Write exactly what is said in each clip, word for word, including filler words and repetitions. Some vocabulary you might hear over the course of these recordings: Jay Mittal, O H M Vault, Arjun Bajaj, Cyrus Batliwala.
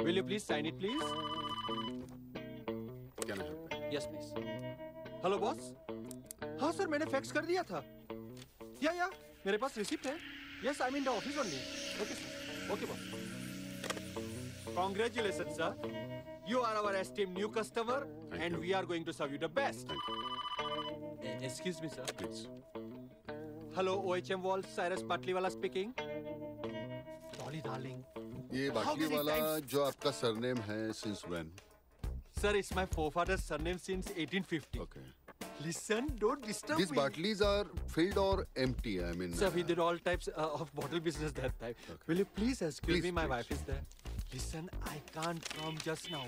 Will you please sign it, please? Can I help you? Yes, please. Hello, boss. हाँ sir मैंने fax कर दिया था. Yeah, yeah. मेरे पास receipt है. Yes, I'm in the office only. Okay, sir. Okay, boss. Congratulations, sir. You are our esteemed new customer, Thank and you. we are going to serve you the best. Thank you. Excuse me, sir. Please. Hello, O H M Wall, Cyrus Batliwala speaking. Dolly, darling. ये बाटलीवाला जो आपका surname है, since when? Sir, it's my forefather's surname since eighteen fifty. Okay. Listen, don't disturb These me. These Batlis are filled or empty? I mean. Sir, we did all types uh, of bottle business that time. Okay. Will you please excuse please, me? My please. wife is there. Listen, I can't come just now.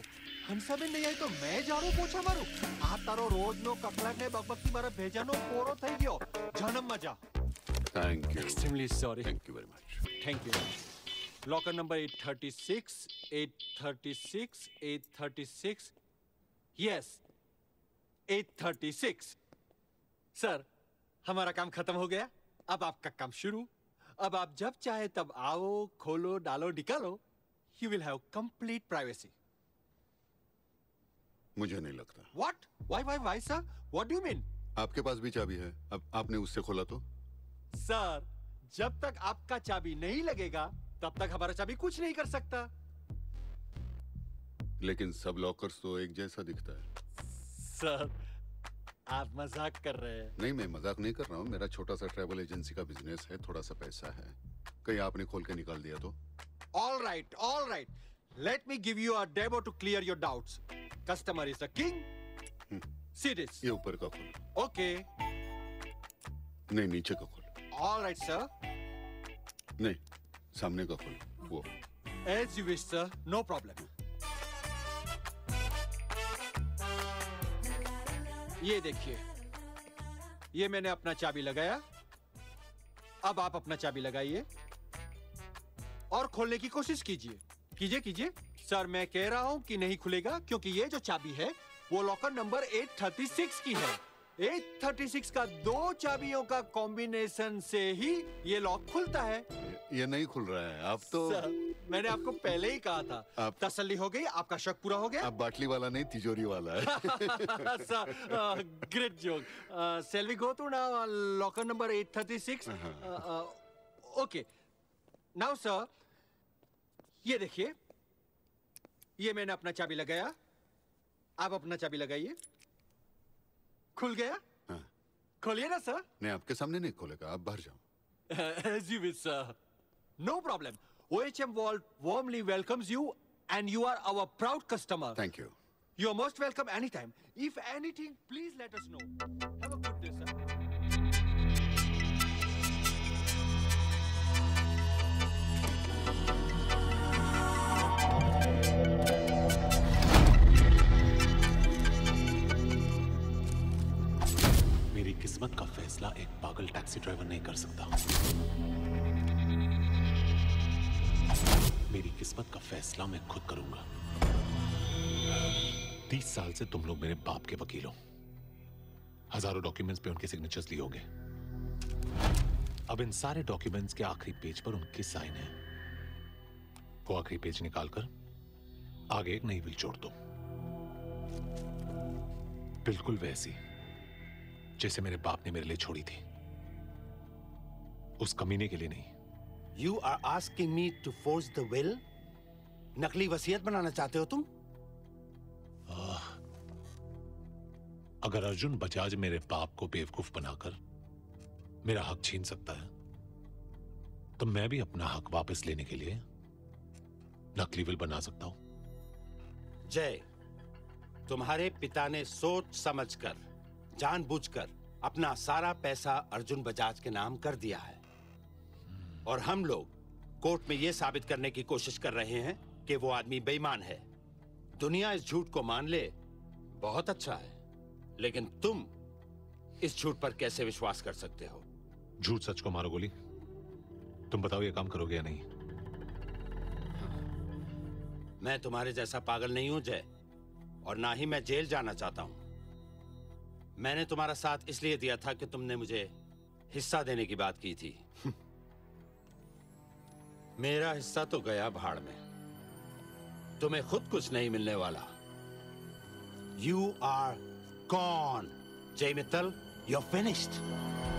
हंसा भी नहीं आई तो मैं जाऊँ पोछा मारूँ. आप तारो रोज no ककलाट ने बकबकी मारा भेजा नो कोरो थाई गयो. जन्म मजा. Thank you. Extremely sorry. Thank you very much. Thank you. Locker number eight thirty-six, eight thirty-six, eight thirty-six. Yes. eight thirty-six. Sir, हमारा काम खत्म हो गया. अब आपका काम शुरू. अब आप जब चाहे तब आओ, खोलो, डालो, निकालो. You will have complete privacy. मुझे नहीं लगता. What? Why, why, why, sir? What do you mean? आपके पास भी चाबी है. अब आपने उससे खोला तो? सर, जब तक आपका चाबी नहीं लगेगा, तब तक हमारा चाबी कुछ नहीं कर सकता. लेकिन सब लॉकर्स तो एक जैसा दिखता है. सर, आप मजाक कर रहे हैं. नहीं, मैं मजाक नहीं कर रहा हूँ. मेरा छोटा सा ट्रैवल एजेंसी का बिजनेस है, थोड़ा सा पैसा है. कहीं आपने खोल के निकाल दिया तो? All right, all right. Let me give you a demo to clear your doubts. Customer is the king. See this. ये ऊपर का खोलो. Okay. नहीं, नीचे का खोलो. All right, sir. नहीं, सामने का खोलो. वो. As you wish, sir. No problem. ये देखिए, ये मैंने अपना चाबी लगाया. अब आप अपना चाबी लगाइए और खोलने की कोशिश कीजिए. कीजिए कीजिए सर, मैं कह रहा हूं कि नहीं खुलेगा, क्योंकि ये जो चाबी है वो लॉकर नंबर eight thirty-six की है. eight thirty-six का दो चाबियों का कॉम्बिनेशन से ही ये लॉक खुलता है. ये नहीं खुल रहा है. आप तो सर, मैंने आपको पहले ही कहा था. आप... तसल्ली हो गई, आपका शक पूरा हो गया. आप बाटली वाला नहीं, तिजोरी वाला है. Sir, great joke. Shall we go to now locker number eight thirty-six? Okay. Now sir, ये देखिए, ये मैंने अपना चाबी लगाया. आप अपना चाबी लगाइए. खुल गया? हाँ. खोलिए ना सर. नहीं, आपके सामने नहीं खोलेगा. आप बाहर जाओ. As you wish, sir. No problem. O H M Vault warmly welcomes you, and you are our proud customer. Thank you. You are most welcome anytime. If anything, please let us know. Have a good day, sir. मेरी किस्मत का फैसला एक पागल taxi driver नहीं कर सकता. मेरी किस्मत का फैसला मैं खुद करूंगा. तीस साल से तुम लोग मेरे बाप के वकील हो. हजारों डॉक्यूमेंट्स पे उनके सिग्नेचर्स लिए होंगे. अब इन सारे डॉक्यूमेंट्स के आखिरी पेज पर उनकी साइन है. वो आखिरी पेज निकालकर आगे एक नई विल जोड़ दो, बिल्कुल वैसी जैसे मेरे बाप ने मेरे लिए छोड़ी थी. उस कमीने के लिए नहीं. You are asking me to force the will? नकली वसीयत बनाना चाहते हो तुम? आ, अगर अर्जुन बजाज मेरे बाप को बेवकूफ बनाकर मेरा हक छीन सकता है, तो मैं भी अपना हक वापस लेने के लिए नकली विल बना सकता हूं. जय, तुम्हारे पिता ने सोच समझकर, जानबूझकर अपना सारा पैसा अर्जुन बजाज के नाम कर दिया है, और हम लोग कोर्ट में यह साबित करने की कोशिश कर रहे हैं कि वो आदमी बेईमान है. दुनिया इस झूठ को मान ले, बहुत अच्छा है, लेकिन तुम इस झूठ पर कैसे विश्वास कर सकते हो? झूठ सच को मारो गोली. तुम बताओ ये काम करोगे या नहीं? मैं तुम्हारे जैसा पागल नहीं हूं जय, और ना ही मैं जेल जाना चाहता हूं. मैंने तुम्हारा साथ इसलिए दिया था कि तुमने मुझे हिस्सा देने की बात की थी. मेरा हिस्सा तो गया भाड़ में, तुम्हें खुद कुछ नहीं मिलने वाला। यू आर गॉन, जय मित्तल, यू आर फिनिश्ड।